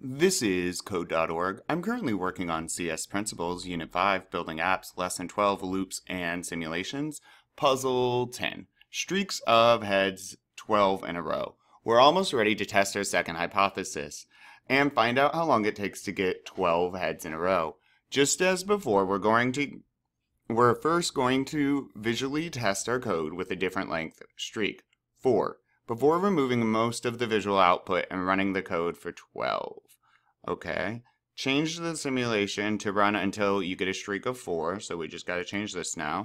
This is Code.org. I'm currently working on CS Principles, Unit 5, Building Apps, Lesson 12, Loops and Simulations, Puzzle 10, Streaks of Heads 12 in a row. We're almost ready to test our second hypothesis and find out how long it takes to get 12 heads in a row. Just as before, we're first going to visually test our code with a different length streak, 4, before removing most of the visual output and running the code for 12. Okay, change the simulation to run until you get a streak of 4, so we just got to change this now.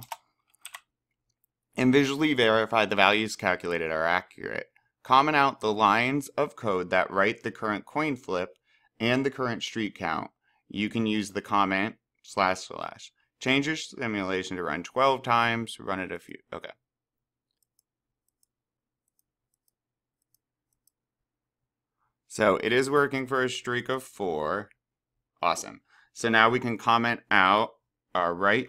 And visually verify the values calculated are accurate. Comment out the lines of code that write the current coin flip and the current streak count. You can use the comment //. Change your simulation to run 12 times, run it a few, okay. So it is working for a streak of 4. Awesome. So now we can comment out our right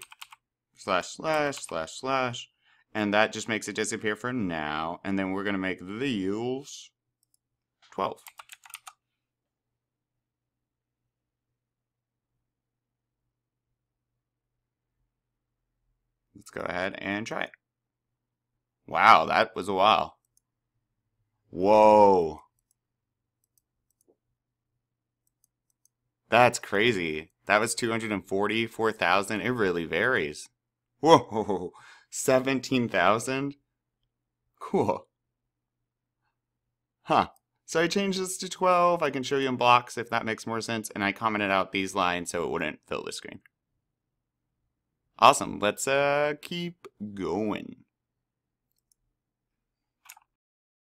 ////, and that just makes it disappear for now. And then we're going to make these 12. Let's go ahead and try it. Wow, that was a while. Whoa. That's crazy. That was 244,000. It really varies. Whoa, 17,000? Cool. Huh. So I changed this to 12. I can show you in blocks if that makes more sense. And I commented out these lines so it wouldn't fill the screen. Awesome. Let's keep going.